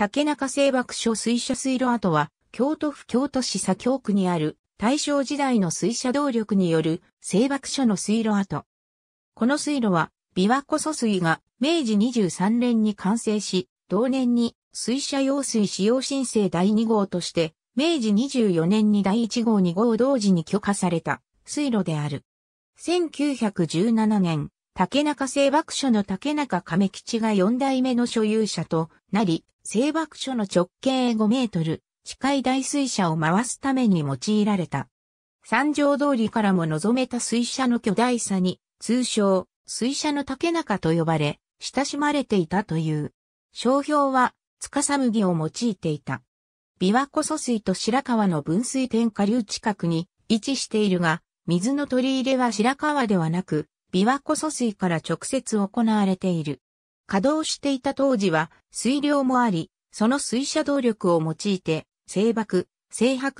竹中製麦所水車水路跡は、京都府京都市左京区にある、大正時代の水車動力による製麦所の水路跡。この水路は、琵琶湖疎水が明治23年に完成し、同年に水車用水使用申請第2号として、明治24年に第1号2号同時に許可された水路である。1917年、竹中製麦所の竹中亀吉が4代目の所有者となり、製麦所の直径5メートル、近い大水車を回すために用いられた。三条通りからも望めた水車の巨大さに、通称、水車の竹中と呼ばれ、親しまれていたという。商標は、司麦を用いていた。琵琶湖疎水と白川の分水点下流近くに位置しているが、水の取り入れは白川ではなく、琵琶湖疎水から直接行われている。稼働していた当時は水量もあり、その水車動力を用いて、製箔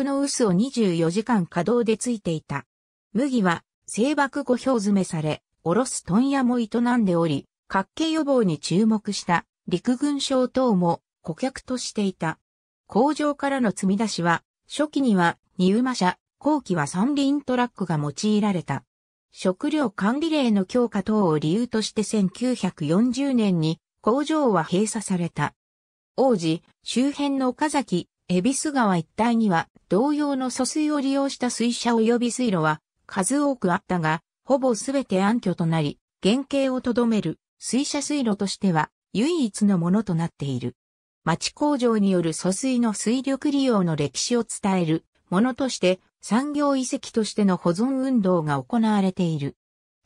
の臼を24時間稼働でついていた。麦は製箔後氷詰めされ、おろす問屋も営んでおり、脚気予防に注目した陸軍省等も顧客としていた。工場からの積み出しは、初期には荷馬車、後期は三輪トラックが用いられた。食料管理令の強化等を理由として1940年に工場は閉鎖された。王子、周辺の岡崎、恵比寿川一帯には同様の疎水を利用した水車及び水路は数多くあったが、ほぼすべて暗渠となり、原形をとどめる水車水路としては唯一のものとなっている。町工場による疎水の水力利用の歴史を伝えるものとして、産業遺跡としての保存運動が行われている。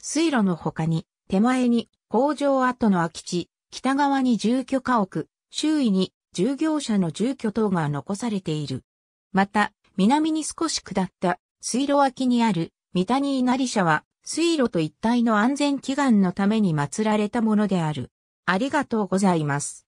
水路の他に、手前に工場跡の空き地、北側に住居家屋、周囲に従業者の住居等が残されている。また、南に少し下った水路脇にある三谷稲荷社は、水路と一体の安全祈願のために祀られたものである。ありがとうございます。